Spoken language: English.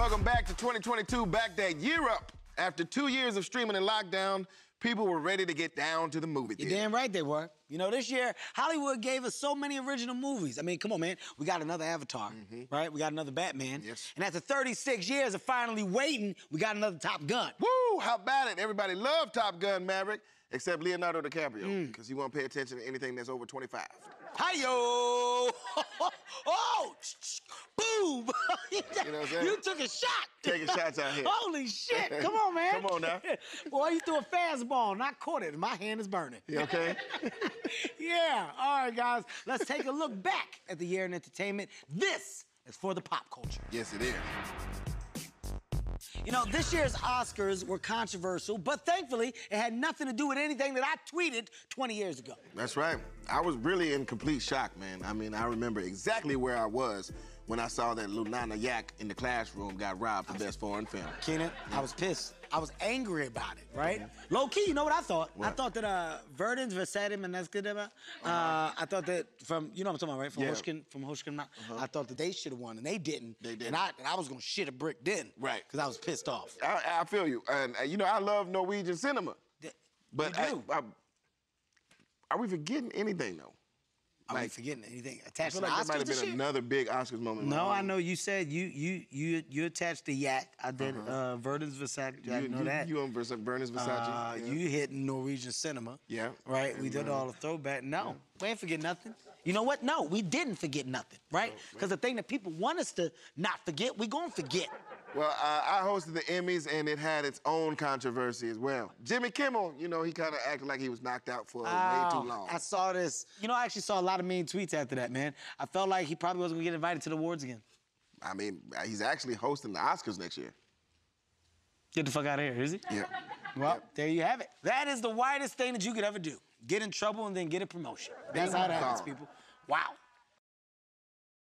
Welcome back to 2022 Back That Year Up. After 2 years of streaming and lockdown, people were ready to get down to the movie theater. You're damn right they were. You know, this year, Hollywood gave us so many original movies. I mean, come on, man. We got another Avatar, right? We got another Batman. Yes. And after 36 years of finally waiting, we got another Top Gun. Woo, how about it? Everybody loved Top Gun, Maverick, except Leonardo DiCaprio, because he won't pay attention to anything that's over 25. Hi-yo! Oh! Boom! You know what I'm saying? You took a shot! Taking shots out here. Holy shit! Come on, man. Come on now. Boy, you threw a fastball and I caught it. My hand is burning. You okay? Yeah. All right, guys. Let's take a look back at the year in entertainment. This is for the pop culture. Yes, it is. You know, this year's Oscars were controversial, but thankfully, it had nothing to do with anything that I tweeted 20 years ago. That's right. I was really in complete shock, man. I mean, I remember exactly where I was when I saw that Lunana Yak in the Classroom got robbed for Best Foreign Film. Kenan, I was pissed. I was angry about it, right? Low-key, you know what I thought? What? I thought that Verdens Versatim and Neskideva, I thought that from, you know what I'm talking about, right? From Hoshkin, I thought that they should have won, and they didn't. They didn't. And I was gonna shit a brick then. Right. Because I was pissed off. I feel you. And, you know, I love Norwegian cinema. But are we forgetting anything, though? Are we forgetting anything? Attached to the Oscars? I feel like there might have been another big Oscars moment. No, I know you said you attached the yak. I did Verdens Versace. You know that. You on Verdens Versace. You hit Norwegian cinema. Yeah. Right? We did all the throwback. No, we ain't forget nothing. You know what? No, we didn't forget nothing, right? Because the thing that people want us to not forget, we gonna forget. Well, I hosted the Emmys, and it had its own controversy as well. Jimmy Kimmel, you know, he kind of acted like he was knocked out for way too long. I saw this. You know, I actually saw a lot of mean tweets after that, man. I felt like he probably wasn't going to get invited to the awards again. I mean, he's actually hosting the Oscars next year. Get the fuck out of here, is he? Yeah. Well, there you have it. That is the widest thing that you could ever do. Get in trouble and then get a promotion. That's how that happens, people. Wow.